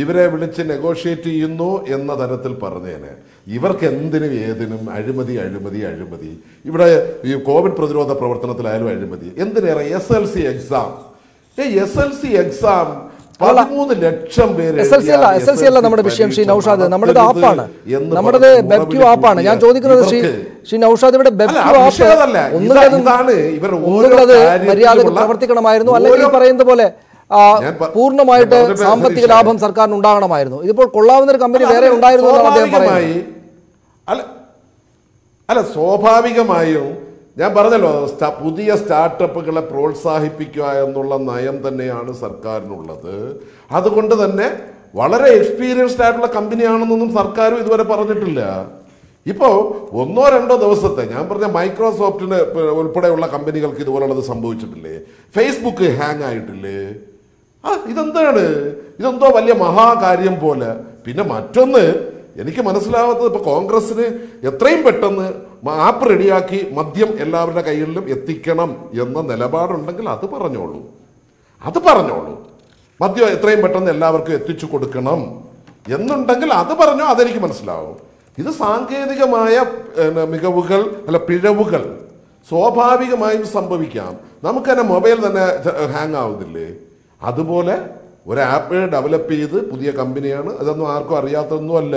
ഇവരെ വിളിച്ച് നെഗോഷിയേറ്റ് ചെയ്യുന്നു എന്ന തരത്തിൽ പറഞ്ഞേനെ. ഇവർക്ക് എന്തിനും ഏതിനും അഴിമതി അഴിമതി അഴിമതി. ഇവിടെ ഈ കോവിഡ് പ്രതിരോധ പ്രവർത്തനത്തിലായാലും അഴിമതി. എന്തിനേറെ S L C exam S L C exam പതിമൂന്ന് ലക്ഷം പേര്. എസ് എൽ സി അല്ല, എസ് എൽ സി അല്ല നമ്മുടെ വിഷയം ശ്രീ നൌഷാദ്. നമ്മുടെ ആപ്പാണ്, നമ്മുടെ ബെവ് ക്യൂ ആപ്പാണ് ഞാൻ ചോദിക്കുന്നത്. ശ്രീ ശ്രീ നൌഷാദ്, ഇവിടെ ബെവ് ക്യൂ ആപ്പ് ഒന്നുകളത് ഒന്നുകളത് മര്യാദകൾ പ്രവർത്തിക്കണമായിരുന്നു. അല്ലെങ്കിൽ ഈ പറയുന്ന പോലെ പൂർണ്ണമായിട്ട് സാമ്പത്തിക ലാഭം സർക്കാരിന് ഉണ്ടാകണമായിരുന്നു. ഇതിപ്പോൾ കൊള്ളാവുന്ന ഒരു കമ്പനി വേറെ ഉണ്ടായിരുന്നു എന്നാണ് അദ്ദേഹം പറയുന്നത്. അല്ല അല്ല സ്വാഭാവികമായും ഞാൻ പറഞ്ഞല്ലോ, പുതിയ സ്റ്റാർട്ടപ്പുകളെ പ്രോത്സാഹിപ്പിക്കുക എന്നുള്ള നയം തന്നെയാണ് സർക്കാരിനുള്ളത്. അതുകൊണ്ട് തന്നെ വളരെ എക്സ്പീരിയൻസ്ഡ് ആയിട്ടുള്ള കമ്പനിയാണെന്നൊന്നും സർക്കാരും ഇതുവരെ പറഞ്ഞിട്ടില്ല. ഇപ്പോൾ ഒന്നോ രണ്ടോ ദിവസത്തെ ഞാൻ പറഞ്ഞ മൈക്രോസോഫ്റ്റിന് ഉൾപ്പെടെയുള്ള കമ്പനികൾക്ക് ഇതുപോലുള്ളത് സംഭവിച്ചിട്ടില്ലേ? ഫേസ്ബുക്ക് ഹാങ് ആയിട്ടില്ലേ? ആ ഇതെന്താണ്? ഇതെന്തോ വലിയ മഹാകാര്യം പോലെ. പിന്നെ മറ്റൊന്ന് എനിക്ക് മനസ്സിലാവാത്തത്, ഇപ്പോൾ കോൺഗ്രസ്സിന് എത്രയും പെട്ടെന്ന് ആപ്പ് റെഡിയാക്കി മദ്യം എല്ലാവരുടെ കയ്യിലും എത്തിക്കണം എന്ന നിലപാടുണ്ടെങ്കിൽ അത് പറഞ്ഞോളൂ, അത് പറഞ്ഞോളൂ. മദ്യം എത്രയും പെട്ടെന്ന് എല്ലാവർക്കും എത്തിച്ചു കൊടുക്കണം എന്നുണ്ടെങ്കിൽ അത് പറഞ്ഞോ, അതെനിക്ക് മനസ്സിലാവും. ഇത് സാങ്കേതികമായ മികവുകൾ അല്ല, പിഴവുകൾ സ്വാഭാവികമായും സംഭവിക്കാം. നമുക്ക് തന്നെ മൊബൈൽ തന്നെ ഹാങ് ആവുന്നില്ലേ? അതുപോലെ ഒരു ആപ്പ് ഡെവലപ്പ് ചെയ്ത് പുതിയ കമ്പനിയാണ്, അതൊന്നും ആർക്കും അറിയാത്തൊന്നും അല്ല.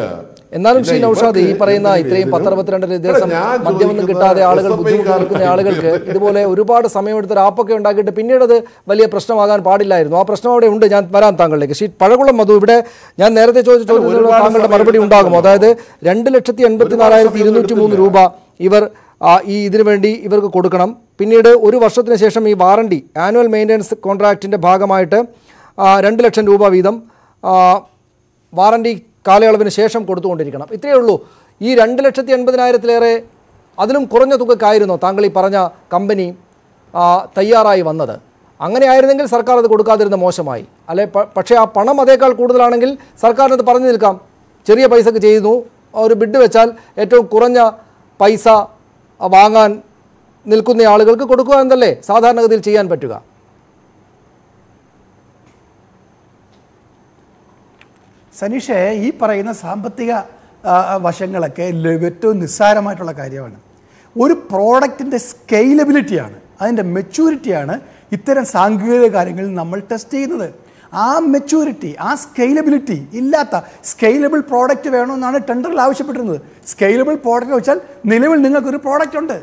എന്നാലും ശ്രീ നൌഷാദ്, ഈ പറയുന്ന ഇത്രയും പത്തറുപത്തിരണ്ടിന് ദിവസം മദ്യമൊന്നും കിട്ടാതെ ആളുകൾ ബുദ്ധിമുട്ടിക്കുന്ന ആളുകൾക്ക് ഇതുപോലെ ഒരുപാട് സമയമെടുത്ത് ഒരു ആപ്പൊക്കെ ഉണ്ടാക്കിയിട്ട് പിന്നീട് അത് വലിയ പ്രശ്നമാകാൻ പാടില്ലായിരുന്നു. ആ പ്രശ്നം അവിടെ ഉണ്ട്. ഞാൻ വരാം താങ്കളിലേക്ക്. ശ്രീ പഴകുളം മധു, ഇവിടെ ഞാൻ നേരത്തെ ചോദിച്ച ചോദ്യത്തിനുള്ള താങ്കളുടെ മറുപടി ഉണ്ടാകുമോ? അതായത് രണ്ട് ലക്ഷത്തി എൺപത്തി നാലായിരത്തി ഇരുന്നൂറ്റി മൂന്ന് രൂപ ഇവർ ഈ ഇതിനു വേണ്ടി ഇവർക്ക് കൊടുക്കണം. പിന്നീട് ഒരു വർഷത്തിന് ശേഷം ഈ വാറണ്ടി ആനുവൽ മെയിൻ്റനൻസ് കോൺട്രാക്റ്റിൻ്റെ ഭാഗമായിട്ട് രണ്ട് ലക്ഷം രൂപ വീതം വാറണ്ടി കാലയളവിന് ശേഷം കൊടുത്തുകൊണ്ടിരിക്കണം. ഇത്രയേ ഉള്ളൂ. ഈ രണ്ട് ലക്ഷത്തി എൺപതിനായിരത്തിലേറെ അതിലും കുറഞ്ഞ തുകക്കായിരുന്നോ താങ്കൾ ഈ പറഞ്ഞ കമ്പനി തയ്യാറായി വന്നത്? അങ്ങനെയായിരുന്നെങ്കിൽ സർക്കാർ അത് കൊടുക്കാതിരുന്ന മോശമായി അല്ലെ? പക്ഷേ ആ പണം അതേക്കാൾ കൂടുതലാണെങ്കിൽ സർക്കാരിനത് പറഞ്ഞു നിൽക്കാം, ചെറിയ പൈസക്ക് ചെയ്യുന്നു, ഒരു ബിഡ് വെച്ചാൽ ഏറ്റവും കുറഞ്ഞ പൈസ വാങ്ങാൻ നിൽക്കുന്ന ആളുകൾക്ക് കൊടുക്കുക എന്നല്ലേ സാധാരണഗതിയിൽ ചെയ്യാൻ പറ്റുക? സനീഷേ, ഈ പറയുന്ന സാമ്പത്തിക വശങ്ങളൊക്കെ ഏറ്റവും നിസ്സാരമായിട്ടുള്ള കാര്യമാണ്. ഒരു പ്രോഡക്റ്റിൻ്റെ സ്കെയിലബിലിറ്റിയാണ്, അതിൻ്റെ മെച്യൂരിറ്റിയാണ് ഇത്തരം സാങ്കേതിക കാര്യങ്ങളിൽ നമ്മൾ ടെസ്റ്റ് ചെയ്യുന്നത്. ആ മെച്യൂരിറ്റി, ആ സ്കെയിലബിലിറ്റി ഇല്ലാത്ത സ്കെയിലബിൾ പ്രോഡക്റ്റ് വേണമെന്നാണ് ടെൻഡറിൽ ആവശ്യപ്പെട്ടിരുന്നത്. സ്കെയിലബിൾ പ്രോഡക്റ്റ് വെച്ചാൽ നിലവിൽ നിങ്ങൾക്കൊരു പ്രോഡക്റ്റ് ഉണ്ട്,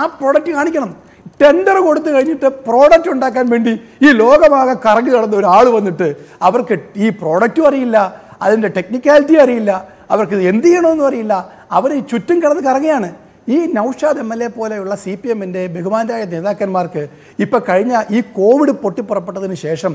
ആ പ്രോഡക്റ്റ് കാണിക്കണം. ടെൻഡർ കൊടുത്തു കഴിഞ്ഞിട്ട് പ്രോഡക്റ്റ് ഉണ്ടാക്കാൻ വേണ്ടി ഈ ലോകമാകെ കറങ്ങി നടന്ന ഒരാൾ വന്നിട്ട് അവർക്ക് ഈ പ്രോഡക്റ്റും അറിയില്ല, അതിൻ്റെ ടെക്നിക്കാലിറ്റി അറിയില്ല, അവർക്ക് എന്ത് ചെയ്യണമെന്നും അറിയില്ല, അവർ ഈ ചുറ്റും കിടന്ന് കറങ്ങുകയാണ്. ഈ നൌഷാദ് എം എൽ എ പോലെയുള്ള സി പി എമ്മിൻ്റെ ബഹുമാനായ നേതാക്കന്മാർക്ക് ഇപ്പോൾ കഴിഞ്ഞ ഈ കോവിഡ് പൊട്ടിപ്പുറപ്പെട്ടതിന് ശേഷം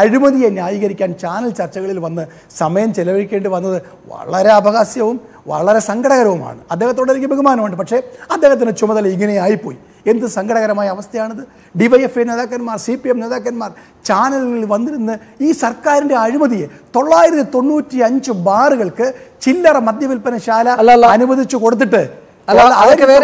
അഴിമതിയെ ന്യായീകരിക്കാൻ ചാനൽ ചർച്ചകളിൽ വന്ന് സമയം ചെലവഴിക്കേണ്ടി വന്നത് വളരെ അപഹാസ്യവും വളരെ സങ്കടകരവുമാണ്. അദ്ദേഹത്തോട് എനിക്ക് ബഹുമാനമുണ്ട്, പക്ഷേ അദ്ദേഹത്തിൻ്റെ ചുമതല ഇങ്ങനെയായിപ്പോയി. എന്ത് സങ്കടകരമായ അവസ്ഥയാണിത്! ഡിവൈഎഫ്ഐ നേതാക്കന്മാർ, സി പി എം നേതാക്കന്മാർ ചാനലുകളിൽ വന്നിരുന്ന് ഈ സർക്കാരിൻ്റെ അഴിമതിയെ, തൊള്ളായിരത്തി തൊണ്ണൂറ്റി അഞ്ച് ബാറുകൾക്ക് ചില്ലറ മദ്യവിൽപ്പനശാല അനുവദിച്ചു കൊടുത്തിട്ട് നടന്നു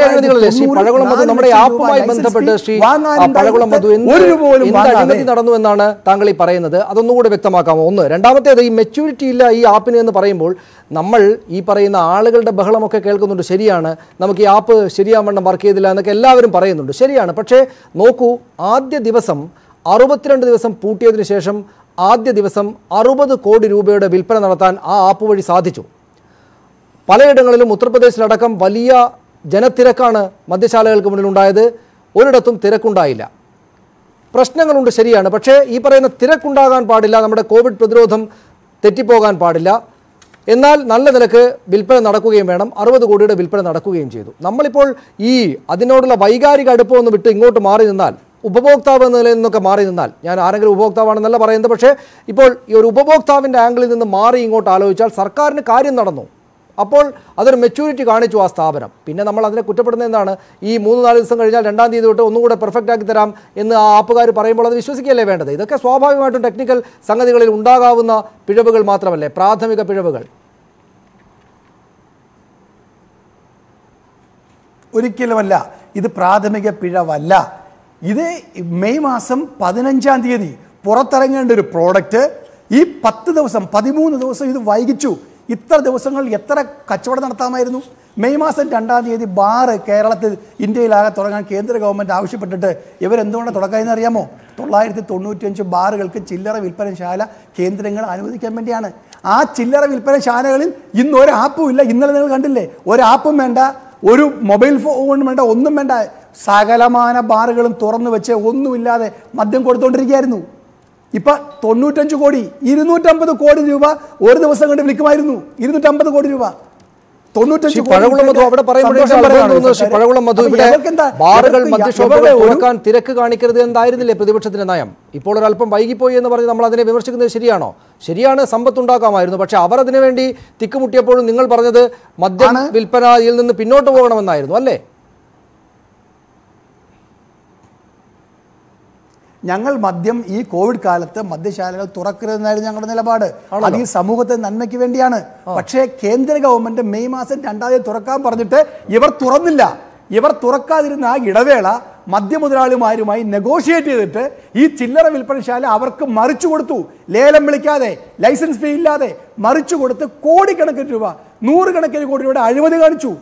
എന്നാണ് താങ്കൾ ഈ പറയുന്നത്. അതൊന്നും കൂടെ വ്യക്തമാക്കാമോ? ഒന്ന്. രണ്ടാമത്തേത്, ഈ മെച്യൂരിറ്റി ഇല്ല ഈ ആപ്പിന് എന്ന് പറയുമ്പോൾ നമ്മൾ ഈ പറയുന്ന ആളുകളുടെ ബഹളമൊക്കെ കേൾക്കുന്നുണ്ട്. ശരിയാണ്, നമുക്ക് ഈ ആപ്പ് ശരിയാവണ്ണം വർക്ക് ചെയ്തില്ല എന്നൊക്കെ എല്ലാവരും പറയുന്നുണ്ട്. ശരിയാണ്. പക്ഷേ നോക്കൂ, ആദ്യ ദിവസം അറുപത്തിരണ്ട് ദിവസം പൂട്ടിയതിനു ശേഷം ആദ്യ ദിവസം അറുപത് കോടി രൂപയുടെ വിൽപ്പന നടത്താൻ ആ ആപ്പ് വഴി സാധിച്ചു. പലയിടങ്ങളിലും ഉത്തർപ്രദേശിലടക്കം വലിയ ജനത്തിരക്കാണ് മദ്യശാലകൾക്ക് മുന്നിൽ ഉണ്ടായത്. ഒരിടത്തും തിരക്കുണ്ടായില്ല. പ്രശ്നങ്ങളുണ്ട്, ശരിയാണ്. പക്ഷേ ഈ പറയുന്ന തിരക്കുണ്ടാകാൻ പാടില്ല, നമ്മുടെ കോവിഡ് പ്രതിരോധം തെറ്റിപ്പോകാൻ പാടില്ല. എന്നാൽ നല്ല നിലക്ക് വിൽപ്പന നടക്കുകയും വേണം. അറുപത് കോടിയുടെ വിൽപ്പന നടക്കുകയും ചെയ്തു. നമ്മളിപ്പോൾ ഈ അതിനോടുള്ള വൈകാരിക അടുപ്പമൊന്ന് വിട്ട് ഇങ്ങോട്ട് മാറി നിന്നാൽ, ഉപഭോക്താവ് എന്ന നിലയിൽ നിന്നൊക്കെ മാറി നിന്നാൽ, ഞാൻ ആരെങ്കിലും ഉപഭോക്താവാണെന്നല്ല പറയുന്നത്, പക്ഷേ ഇപ്പോൾ ഈ ഒരു ഉപഭോക്താവിൻ്റെ ആംഗിളിൽ നിന്ന് മാറി ഇങ്ങോട്ട് ആലോചിച്ചാൽ സർക്കാരിന് കാര്യം നടന്നു. അപ്പോൾ അതൊരു മെച്യൂരിറ്റി കാണിച്ചു ആ സ്ഥാപനം. പിന്നെ നമ്മൾ അതിനെ കുറ്റപ്പെടുന്നത് എന്താണ്? ഈ മൂന്ന് നാല് ദിവസം കഴിഞ്ഞാൽ രണ്ടാം തീയതി തൊട്ട് ഒന്നുകൂടെ പെർഫെക്റ്റ് ആക്കി തരാം എന്ന് ആ ആപ്പുകാർ പറയുമ്പോൾ അത് വിശ്വസിക്കുകയല്ലേ വേണ്ടത്? ഇതൊക്കെ സ്വാഭാവികമായിട്ടും ടെക്നിക്കൽ സംഗതികളിൽ ഉണ്ടാകാവുന്ന പിഴവുകൾ മാത്രമല്ലേ, പ്രാഥമിക പിഴവുകൾ. ഒരിക്കലുമല്ല, ഇത് പ്രാഥമിക പിഴവല്ല. ഇത് മെയ് മാസം പതിനഞ്ചാം തീയതി പുറത്തിറങ്ങേണ്ട ഒരു പ്രോഡക്റ്റ് ഈ പത്ത് ദിവസം പതിമൂന്ന് ദിവസം ഇത് വൈകിച്ചു. ഇത്ര ദിവസങ്ങളിൽ എത്ര കച്ചവടം നടത്താമായിരുന്നു? മെയ് മാസം രണ്ടാം തീയതി ബാറ് കേരളത്തിൽ ഇന്ത്യയിലാകെ തുടങ്ങാൻ കേന്ദ്ര ഗവൺമെൻറ് ആവശ്യപ്പെട്ടിട്ട് ഇവരെന്തുകൊണ്ട് തുടക്കമെന്ന് അറിയാമോ? തൊള്ളായിരത്തി തൊണ്ണൂറ്റിയഞ്ച് ബാറുകൾക്ക് ചില്ലറ വിൽപ്പനശാല കേന്ദ്രങ്ങൾ അനുവദിക്കാൻ വേണ്ടിയാണ്. ആ ചില്ലറ വിൽപ്പനശാലകളിൽ ഇന്ന് ഒരു ആപ്പും ഇല്ല. ഇന്നലെ നിങ്ങൾ കണ്ടില്ലേ, ഒരാപ്പും വേണ്ട, ഒരു മൊബൈൽ ഫോൺ വേണ്ട, ഒന്നും വേണ്ട. സകലമാന ബാറുകളും തുറന്നു വെച്ച് ഒന്നുമില്ലാതെ മദ്യം കൊടുത്തുകൊണ്ടിരിക്കുകയായിരുന്നു. ഇപ്പം തൊണ്ണൂറ്റഞ്ച് കോടി ഇരുന്നൂറ്റമ്പത് കോടി രൂപ ഒരു ദിവസം കണ്ട് വിൽക്കുമായിരുന്നു. ഇരുന്നൂറ്റമ്പത് കോടി രൂപ തൊണ്ണൂറ്റഞ്ച് കോടി. തിരക്ക് കാണിക്കരുത് എന്തായിരുന്നില്ലേ പ്രതിപക്ഷത്തിന്റെ നയം? ഇപ്പോൾ ഒരല്പം വൈകിപ്പോയി എന്ന് പറഞ്ഞ് നമ്മൾ അതിനെ വിമർശിക്കുന്നത് ശരിയാണോ? ശരിയാണ്, സമ്പത്ത് ഉണ്ടാക്കാമായിരുന്നു. പക്ഷെ അവർ അതിനുവേണ്ടി തിക്കുമുട്ടിയപ്പോഴും നിങ്ങൾ പറഞ്ഞത് മദ്യ വിൽപ്പനയിൽ നിന്ന് പിന്നോട്ട് പോകണമെന്നായിരുന്നു അല്ലേ? ഞങ്ങൾ മദ്യം ഈ കോവിഡ് കാലത്ത് മദ്യശാലകൾ തുറക്കരുതെന്നായിരുന്നു ഞങ്ങളുടെ നിലപാട്. അത് ഈ സമൂഹത്തെ നന്മയ്ക്ക് വേണ്ടിയാണ്. പക്ഷേ കേന്ദ്ര ഗവൺമെൻറ് മെയ് മാസം രണ്ടാം തീയതി തുറക്കാൻ പറഞ്ഞിട്ട് ഇവർ തുറന്നില്ല. ഇവർ തുറക്കാതിരുന്ന ആ ഇടവേള മദ്യ മുതലാളിമാരുമായി നെഗോഷിയേറ്റ് ചെയ്തിട്ട് ഈ ചില്ലറ വിൽപ്പനശാല അവർക്ക് മറിച്ചു കൊടുത്തു. ലേലം വിളിക്കാതെ, ലൈസൻസ് ഫീ ഇല്ലാതെ മറിച്ചു കൊടുത്ത് കോടിക്കണക്കിന് രൂപ, നൂറുകണക്കിന് കോടി രൂപയുടെ അഴിമതി കാണിച്ചു.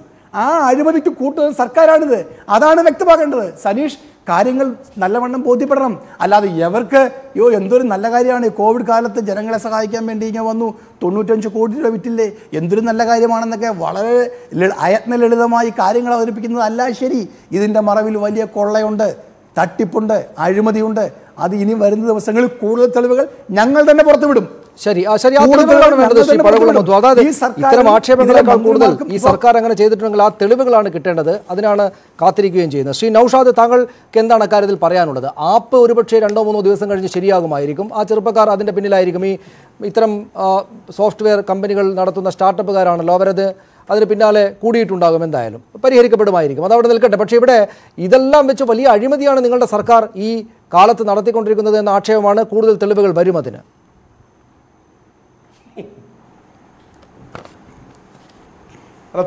ആ അഴിമതിക്ക് കൂട്ടുന്നത് സർക്കാരാണിത്. അതാണ് വ്യക്തമാക്കേണ്ടത്. സനീഷ്, കാര്യങ്ങൾ നല്ലവണ്ണം ബോധ്യപ്പെടണം. അല്ലാതെ എവർക്ക് യോ എന്തൊരു നല്ല കാര്യമാണ് കോവിഡ് കാലത്ത് ജനങ്ങളെ സഹായിക്കാൻ വേണ്ടി ഇങ്ങനെ വന്നു, തൊണ്ണൂറ്റഞ്ച് കോടി രൂപ വിറ്റില്ലേ, എന്തൊരു നല്ല കാര്യമാണെന്നൊക്കെ വളരെ അയത്ന ലളിതമായി കാര്യങ്ങൾ അവതരിപ്പിക്കുന്നത് അല്ല ശരി. ഇതിൻ്റെ മറവിൽ വലിയ കൊള്ളയുണ്ട്, തട്ടിപ്പുണ്ട്, അഴിമതിയുണ്ട്. അത് ഇനി വരുന്ന ദിവസങ്ങളിൽ കൂടുതൽ തെളിവുകൾ ഞങ്ങൾ തന്നെ പുറത്തുവിടും. ശരി, ശരി, ഇത്തരം ആക്ഷേപങ്ങളെക്കാൾ കൂടുതൽ ഈ സർക്കാർ അങ്ങനെ ചെയ്തിട്ടുണ്ടെങ്കിൽ ആ തെളിവുകളാണ് കിട്ടേണ്ടത്. അതിനാണ് കാത്തിരിക്കുകയും ചെയ്യുന്നത്. ശ്രീ നൌഷാദ്, താങ്കൾക്ക് എന്താണ് അക്കാര്യത്തിൽ പറയാനുള്ളത്? ആപ്പ് ഒരുപക്ഷെ രണ്ടോ മൂന്നോ ദിവസം കഴിഞ്ഞ് ശരിയാകുമായിരിക്കും. ആ ചെറുപ്പക്കാർ അതിൻ്റെ പിന്നിലായിരിക്കും. ഈ ഇത്തരം സോഫ്റ്റ്വെയർ കമ്പനികൾ നടത്തുന്ന സ്റ്റാർട്ടപ്പുകാരാണല്ലോ അവരത്, അതിന് പിന്നാലെ കൂടിയിട്ടുണ്ടാകും. എന്തായാലും പരിഹരിക്കപ്പെടുമായിരിക്കും. അതവിടെ നിൽക്കട്ടെ. പക്ഷേ ഇവിടെ ഇതെല്ലാം വെച്ച് വലിയ അഴിമതിയാണ് നിങ്ങളുടെ സർക്കാർ ഈ കാലത്ത് നടത്തിക്കൊണ്ടിരിക്കുന്നത് എന്ന ആക്ഷേപമാണ്. കൂടുതൽ തെളിവുകൾ വരും. അതിന്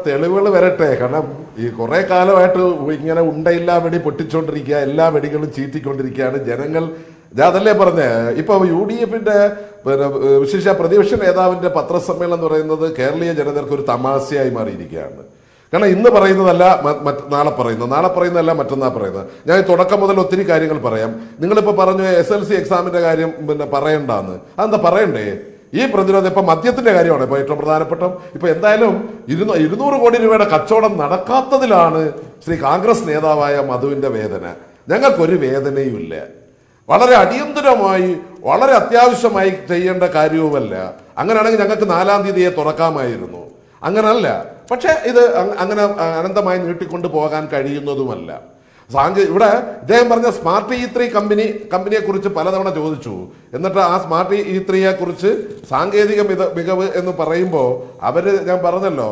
തെളിവുകൾ വരട്ടെ. കാരണം ഈ കുറേ കാലമായിട്ട് ഇങ്ങനെ ഉണ്ടയില്ലാ വെടി പൊട്ടിച്ചുകൊണ്ടിരിക്കുക, എല്ലാ വെടികളും ചീറ്റിക്കൊണ്ടിരിക്കുകയാണ് ജനങ്ങൾ. അതല്ലേ പറഞ്ഞേ, ഇപ്പോൾ യു ഡി എഫിൻ്റെ പിന്നെ വിശേഷ പ്രതിപക്ഷ നേതാവിൻ്റെ പത്രസമ്മേളനം എന്ന് പറയുന്നത് കേരളീയ ജനതയ്ക്ക് ഒരു തമാശയായി മാറിയിരിക്കുകയാണ്. കാരണം ഇന്ന് പറയുന്നതല്ല നാളെ പറയുന്നത്, നാളെ പറയുന്നതല്ല മറ്റന്നാൾ പറയുന്നത്. ഞാൻ തുടക്കം മുതൽ ഒത്തിരി കാര്യങ്ങൾ പറയാം. നിങ്ങളിപ്പോൾ പറഞ്ഞു എസ് എൽ സി എക്സാമിൻ്റെ കാര്യം പിന്നെ പറയണ്ടെന്ന്. അതെന്താ പറയണ്ടേ? ഈ പ്രതിരോധം ഇപ്പം മദ്യത്തിൻ്റെ കാര്യമാണ് ഇപ്പോൾ ഏറ്റവും പ്രധാനപ്പെട്ട. ഇപ്പോൾ എന്തായാലും ഇരുന്നൂ ഇരുന്നൂറ് കോടി രൂപയുടെ കച്ചവടം നടക്കാത്തതിലാണ് ശ്രീ കോൺഗ്രസ് നേതാവായ മധുവിൻ്റെ വേദന. ഞങ്ങൾക്കൊരു വേദനയും ഇല്ല. വളരെ അടിയന്തരമായി വളരെ അത്യാവശ്യമായി ചെയ്യേണ്ട കാര്യവുമല്ല. അങ്ങനെയാണെങ്കിൽ ഞങ്ങൾക്ക് നാലാം തീയതിയെ തുറക്കാമായിരുന്നു. അങ്ങനല്ല. പക്ഷേ ഇത് അങ്ങനെ അനന്തമായി നീട്ടിക്കൊണ്ട് പോകാൻ കഴിയുന്നതുമല്ല. സാങ്കേ ഇവിടെ ഇദ്ദേഹം പറഞ്ഞ സ്മാർട്ട് ഇ ത്രീ കമ്പനി കമ്പനിയെക്കുറിച്ച് പലതവണ ചോദിച്ചു. എന്നിട്ട് ആ സ്മാർട്ട് ഇ ത്രീയെക്കുറിച്ച് സാങ്കേതിക മിത മികവ് എന്ന് പറയുമ്പോൾ അവർ, ഞാൻ പറഞ്ഞല്ലോ,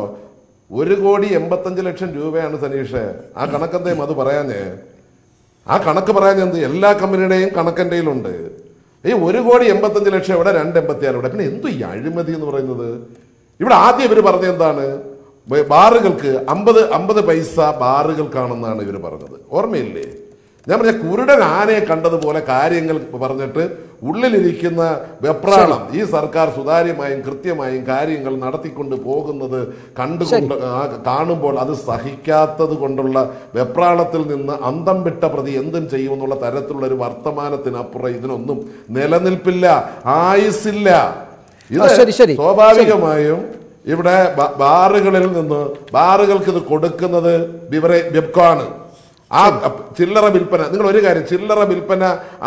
ഒരു കോടി എൺപത്തഞ്ച് ലക്ഷം രൂപയാണ് സനീഷ്. ആ കണക്കെന്തേയും അത് പറയാഞ്ഞേ, ആ കണക്ക് പറയാഞ്ഞെന്ത്? എല്ലാ കമ്പനിയുടെയും കണക്കെൻ്റെയിലുണ്ട്. ഈ ഒരു കോടി എൺപത്തഞ്ച് ലക്ഷം ഇവിടെ, രണ്ട് എൺപത്തിയാറ് ഇവിടെ. പിന്നെ എന്തു ഈ അഴിമതി എന്ന് പറയുന്നത്? ഇവിടെ ആദ്യം ഇവർ പറഞ്ഞത് എന്താണ്? ബാറുകൾക്ക് അമ്പത് അമ്പത് പൈസ ബാറുകൾക്കാണെന്നാണ് ഇവർ പറഞ്ഞത്. ഓർമ്മയില്ലേ? ഞാൻ പറഞ്ഞ കുരുടൻ ആനയെ കണ്ടതുപോലെ കാര്യങ്ങൾ പറഞ്ഞിട്ട് ഉള്ളിലിരിക്കുന്ന വെപ്രാളം ഈ സർക്കാർ സുതാര്യമായും കൃത്യമായും കാര്യങ്ങൾ നടത്തിക്കൊണ്ട് പോകുന്നത് കണ്ടുകൊണ്ട് കാണുമ്പോൾ അത് സഹിക്കാത്തത് കൊണ്ടുള്ള വെപ്രാളത്തിൽ നിന്ന് അന്തം വിട്ട പ്രതി എന്തും ചെയ്യുമെന്നുള്ള തരത്തിലുള്ള ഒരു വർത്തമാനത്തിനപ്പുറം ഇതിനൊന്നും നിലനിൽപ്പില്ല, ആയുസില്ല. ഇത് സ്വാഭാവികമായും ഇവിടെ ബാറുകളിൽ നിന്ന് ബാറുകൾക്ക് ഇത് കൊടുക്കുന്നത് വിവരെ വെബ്കാണ്. ആ ചില്ലറ വിൽപ്പന, നിങ്ങൾ ഒരു കാര്യം, ചില്ലറ വിൽപ്പന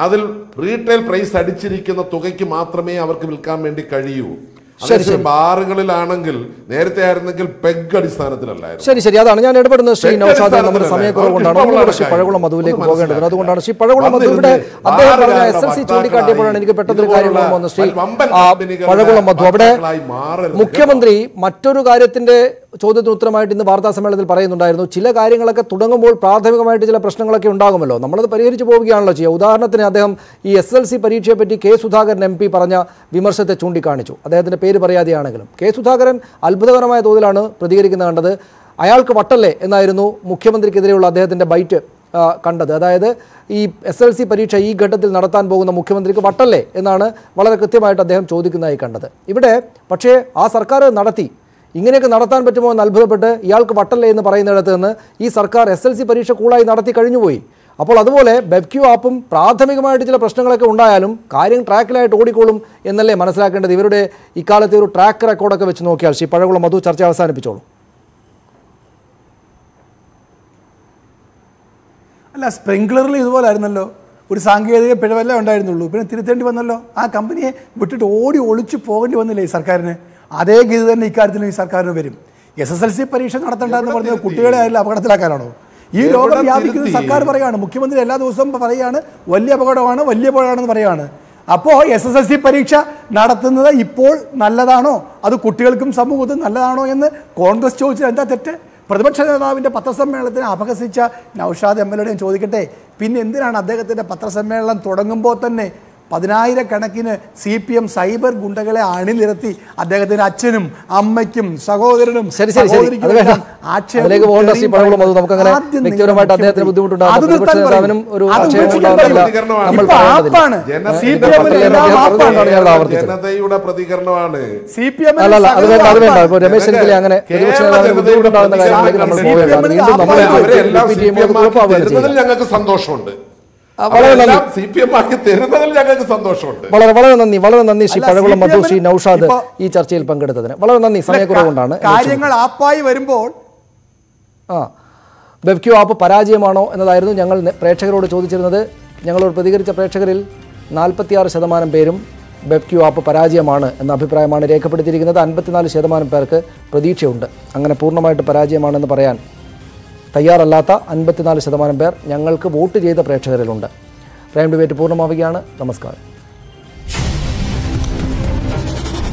അതിൽ റീറ്റെയിൽ പ്രൈസ് അടിച്ചിരിക്കുന്ന തുകയ്ക്ക് മാത്രമേ അവർക്ക് വിൽക്കാൻ വേണ്ടി കഴിയൂ. ബാറുകളിലാണെങ്കിൽ നേരത്തെ ആയിരുന്നെങ്കിൽ പെഗ് അടിസ്ഥാനത്തിലല്ലായിരുന്നു. ശരി, ശരി, അതാണ് ഞാൻ ഇടപെടുന്നത്. ശ്രീ നൌഷാദ്, നമ്മുടെ സമയക്കുറവുകൊണ്ടാണ് ശ്രീ പഴകുളം മധുവിലേക്ക് പോകേണ്ടത്. അതുകൊണ്ടാണ് ശ്രീ പഴകുളം മധുവിടെ അദ്ദേഹം പറഞ്ഞ എസ് എൽ സി ചൂണ്ടിക്കാട്ടിയപ്പോഴാണ് എനിക്ക് പെട്ടെന്നൊരു കാര്യം വന്നത്. ശ്രീ പഴകുളം മധു, അവിടെ മുഖ്യമന്ത്രി മറ്റൊരു കാര്യത്തിന്റെ ചോദ്യത്തിന് ഉത്തരമായിട്ട് ഇന്ന് വാർത്താ സമ്മേളനത്തിൽ പറയുന്നുണ്ടായിരുന്നു, ചില കാര്യങ്ങളൊക്കെ തുടങ്ങുമ്പോൾ പ്രാഥമികമായിട്ട് ചില പ്രശ്നങ്ങളൊക്കെ ഉണ്ടാകുമല്ലോ, നമ്മളത് പരിഹരിച്ചു പോവുകയാണല്ലോ ചെയ്യുക. ഉദാഹരണത്തിന് അദ്ദേഹം ഈ എസ് എൽ സി പരീക്ഷയെപ്പറ്റി കെ സുധാകരൻ എം പി പറഞ്ഞ വിമർശത്തെ ചൂണ്ടിക്കാണിച്ചു. അദ്ദേഹത്തിൻ്റെ പേര് പറയാതെയാണെങ്കിലും കെ സുധാകരൻ അത്ഭുതകരമായ തോതിലാണ് പ്രതികരിക്കുന്നത് കണ്ടത്. അയാൾക്ക് വട്ടല്ലേ എന്നായിരുന്നു മുഖ്യമന്ത്രിക്കെതിരെയുള്ള അദ്ദേഹത്തിൻ്റെ ബൈറ്റ് കണ്ടത്. അതായത് ഈ എസ് എൽ സി പരീക്ഷ ഈ ഘട്ടത്തിൽ നടത്താൻ പോകുന്ന മുഖ്യമന്ത്രിക്ക് വട്ടല്ലേ എന്നാണ് വളരെ കൃത്യമായിട്ട് അദ്ദേഹം ചോദിക്കുന്നതായി കണ്ടത്. ഇവിടെ പക്ഷേ ആ സർക്കാർ നടത്തി. ഇങ്ങനെയൊക്കെ നടത്താൻ പറ്റുമോ എന്ന് അത്ഭുതപ്പെട്ട് ഇയാൾക്ക് വട്ടല്ലേ എന്ന് പറയുന്നിടത്ത് നിന്ന് ഈ സർക്കാർ എസ് എൽ സി പരീക്ഷ കൂളായി നടത്തി കഴിഞ്ഞുപോയി. അപ്പോൾ അതുപോലെ ബെവ് ക്യൂ ആപ്പും പ്രാഥമികമായിട്ട് ചില പ്രശ്നങ്ങളൊക്കെ ഉണ്ടായാലും കാര്യം ട്രാക്കിലായിട്ട് ഓടിക്കോളും എന്നല്ലേ മനസ്സിലാക്കേണ്ടത് ഇവരുടെ ഇക്കാലത്തെ ഒരു ട്രാക്ക് റെക്കോർഡൊക്കെ വെച്ച് നോക്കിയാൽ? ശ്രീ പഴകുളം മധു, ചർച്ച അവസാനിപ്പിച്ചോളൂ. അല്ല, സ്പ്രിംഗ്ലറിൽ ഇതുപോലെ ആയിരുന്നല്ലോ, ഒരു സാങ്കേതിക പിഴവല്ലേ ഉണ്ടായിരുന്നുള്ളൂ, പിന്നെ തിരുത്തേണ്ടി വന്നല്ലോ. ആ കമ്പനിയെ വിട്ടിട്ട് ഓടി ഒളിച്ചു പോകേണ്ടി വന്നില്ലേ ഈ സർക്കാരിന്? അതേ ഗതി തന്നെ ഇക്കാര്യത്തിലും ഈ സർക്കാരിന് വരും. എസ് എസ് എൽ സി പരീക്ഷ നടത്തേണ്ടതെന്ന് പറഞ്ഞത് കുട്ടികളെ അതിൽ അപകടത്തിലാക്കാനാണോ? ഈ ലോകം വ്യാപിക്കുന്ന സർക്കാർ പറയുകയാണ്, മുഖ്യമന്ത്രി എല്ലാ ദിവസവും പറയുകയാണ് വലിയ അപകടമാണ് വലിയ അപകടമാണെന്ന് പറയുകയാണ്. അപ്പോൾ എസ് എസ് എൽ സി പരീക്ഷ നടത്തുന്നത് ഇപ്പോൾ നല്ലതാണോ, അത് കുട്ടികൾക്കും സമൂഹത്തിനും നല്ലതാണോ എന്ന് കോൺഗ്രസ് ചോദിച്ചത് എന്താ തെറ്റ്? പ്രതിപക്ഷ നേതാവിൻ്റെ പത്രസമ്മേളനത്തിന് അപഹസിച്ച നൌഷാദ് എം എൽ എയോട് ഞാൻ ചോദിക്കട്ടെ, പിന്നെ എന്തിനാണ് അദ്ദേഹത്തിൻ്റെ പത്രസമ്മേളനം തുടങ്ങുമ്പോൾ തന്നെ പതിനായിരക്കണക്കിന് സി പി എം സൈബർ ഗുണ്ടകളെ അണിനിരത്തി അദ്ദേഹത്തിന്റെ അച്ഛനും അമ്മയ്ക്കും സഹോദരനും ജനതയുടെ പ്രതികരണമാണ് സി പി എം. അങ്ങനെ ഞങ്ങൾക്ക് സന്തോഷമുണ്ട്. വളരെ വളരെ നന്ദി, വളരെ നന്ദി ശ്രീ പഴകുളം മധു, ശ്രീ നൌഷാദ് ഈ ചർച്ചയിൽ പങ്കെടുത്തതിന് വളരെ നന്ദി. സമയക്കുറവുകൊണ്ടാണ് കാര്യങ്ങൾ ആപ്പായി വരുമ്പോൾ ആ ബെവ് ക്യു ആപ്പ് പരാജയമാണോ എന്നതായിരുന്നു ഞങ്ങൾ പ്രേക്ഷകരോട് ചോദിച്ചിരുന്നത്. ഞങ്ങളോട് പ്രതികരിച്ച പ്രേക്ഷകരിൽ നാൽപ്പത്തിയാറ് ശതമാനം പേരും ബെവ് ക്യു ആപ്പ് പരാജയമാണ് എന്ന അഭിപ്രായമാണ് രേഖപ്പെടുത്തിയിരിക്കുന്നത്. അൻപത്തിനാല് ശതമാനം പേർക്ക് പ്രതീക്ഷയുണ്ട്. അങ്ങനെ പൂർണ്ണമായിട്ട് പരാജയമാണെന്ന് പറയാൻ തയ്യാറല്ലാത്ത അൻപത്തിനാല് ശതമാനം പേർ ഞങ്ങൾക്ക് വോട്ട് ചെയ്ത പ്രേക്ഷകരിലുണ്ട്. പ്രൈം ഡിബേറ്റ് പൂർണ്ണമാവുകയാണ്. നമസ്കാരം.